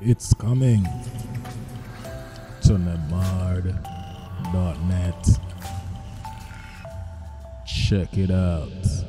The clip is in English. It's coming to Nebard.net. Check it out.